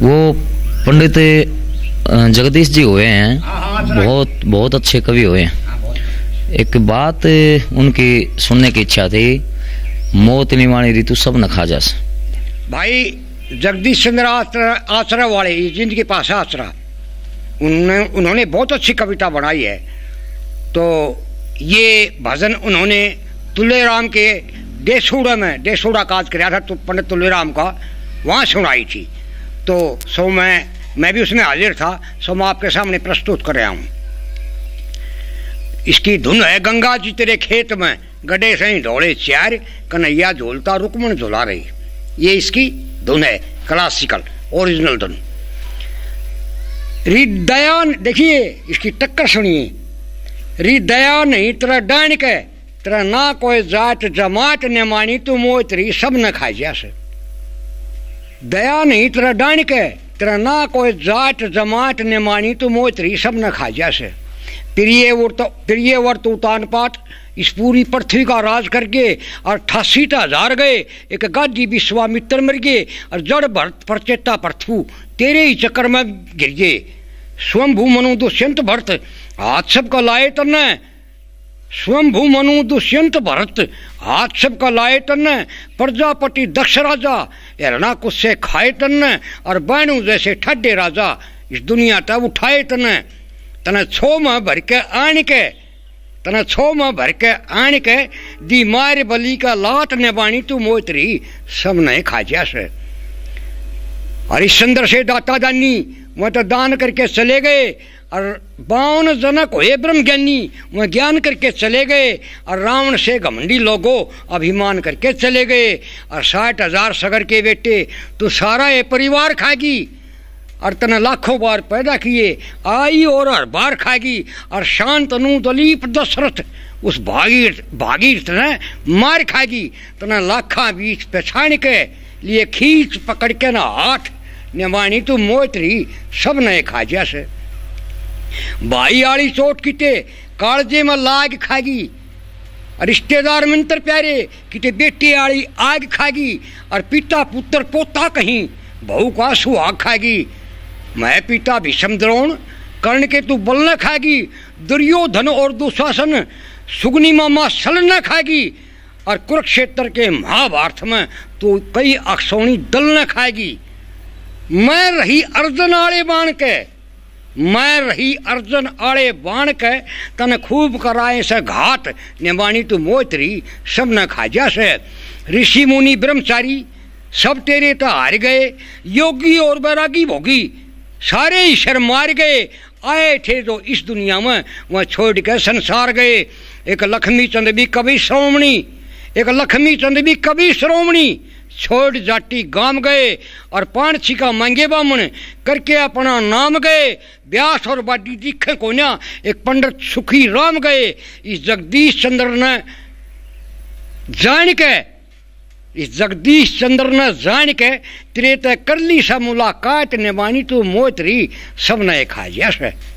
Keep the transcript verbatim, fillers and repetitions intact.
वो पंडित जगदीश जी हुए हैं, बहुत बहुत अच्छे कवि हुए हैं। एक बात उनकी सुनने की इच्छा थी, मौत निवाणी ऋतु सब नखा जासे। भाई जगदीश चंद्र आसरा वाले जिनके पास आसरा, उन्होंने उन्होंने बहुत अच्छी कविता बनाई है। तो ये भजन उन्होंने तुले राम के देशोड़ा में देशोड़ा काज कराया था, तो पंडित तुले राम का वहाँ सुनाई थी। तो सो मैं मैं भी उसमें हाजिर था, सो मैं आपके सामने प्रस्तुत कर रहा हूँ। इसकी धुन है। गंगा जी तेरे खेत में गड्ढे सही धोड़े चार, कन्हैया झोलता रुकमण झोला रही। ये इसकी धुन है, क्लासिकल ओरिजिनल धुन। हृदयान देखिए, इसकी टक्कर सुनिए। हृदया नहीं तेरा डाण के, तेरा ना कोई जात जमात ने मानी, तू मोह तेरी सब न खाई जैसे। दया नहीं तेरा डाण के, तेरा ना कोई जात जमात ने मानी, तू मोह तेरी सब न खाई जैसे। प्रिय वर्त प्रिय वर्त उतान पात, इस पूरी पृथ्वी का राज करके अट्ठासीटा हजार गए, एक गाजी विश्वामित्र मर गए, और जड़ भरत परचेता पृथ्वी तेरे ही चक्कर में गिर गए। स्वयंभू मनु दुष्यंत भरत हाथ सब का लाए तन, स्वयंभू मनु दुष्यंत भरत हाथ सब का लाए तन, प्रजापति दक्ष राजा हरणा कुछ से खाए तन, और बैणु जैसे ठड्डे राजा इस दुनिया तक उठाए तन। तना छो में भर के आण के, तना छो में भर के आण के, दी मार बली का लात ने बाणी, तू मोतरी सब नहीं खा जैसे। हरिश्चंद्र से दाता दानी, वह तो दान करके चले गए, और बावन जनक हुए ब्रह्म ज्ञानी, वह ज्ञान करके चले गए, और रावण से घमंडी लोगों अभिमान करके चले गए, और साठ हजार सगर के बेटे तू सारा ये परिवार खागी, और तने लाखों बार पैदा किए आई और हर बार खाएगी। और शांतनु दलीप दशरथ उस भागीरथ भागीरथ ने मार खाएगी, तने लाखा बीच पहचान के लिए खींच पकड़ के ना हाथ निमानी, तू मोतरी सब नए खा जैसे। भाई आड़ी चोट किते कालजे में लाग खाएगी, रिश्तेदार मित्र प्यारे किते बेटे आड़ी आग खाएगी, और पिता पुत्र पोता कहीं बहू का सुहाग खाएगी। मैं पिता भीषम द्रोण कर्ण के तू बल न खाएगी, दुर्योधन और दुशासन सुगनी मामा सल न खाएगी, और कुरुक्षेत्र के महाभारत में तू कई अक्षौणी दल न खाएगी। मैं रही अर्जुन आड़े बाण के, मैं रही अर्जुन आड़े बाण के, तन खूब कराए से घात निमानी, तू मोतरी सब न खा जैसे। ऋषि मुनि ब्रह्मचारी सब तेरे तो हार गए, योगी और बैरागी भोगी सारे ही शर मार गए, आए थे जो इस दुनिया में वह छोड़ के संसार गए। एक लक्ष्मी चंद्र भी कभी श्रोमणी, एक लक्ष्मी चंद्र भी कभी श्रोमणी छोड़ जाटी गांव गए, और पाणछी का मांगे बामण करके अपना नाम गए, व्यास और बाटी दिखे कोन्या एक पंडित सुखी राम गए। इस जगदीश चंद्र ने जान के, इस जगदीश चंद्र ने जान के त्रेता करली सा मुलाकात ने मानी, तू मोतरी सब नए खा जैसे।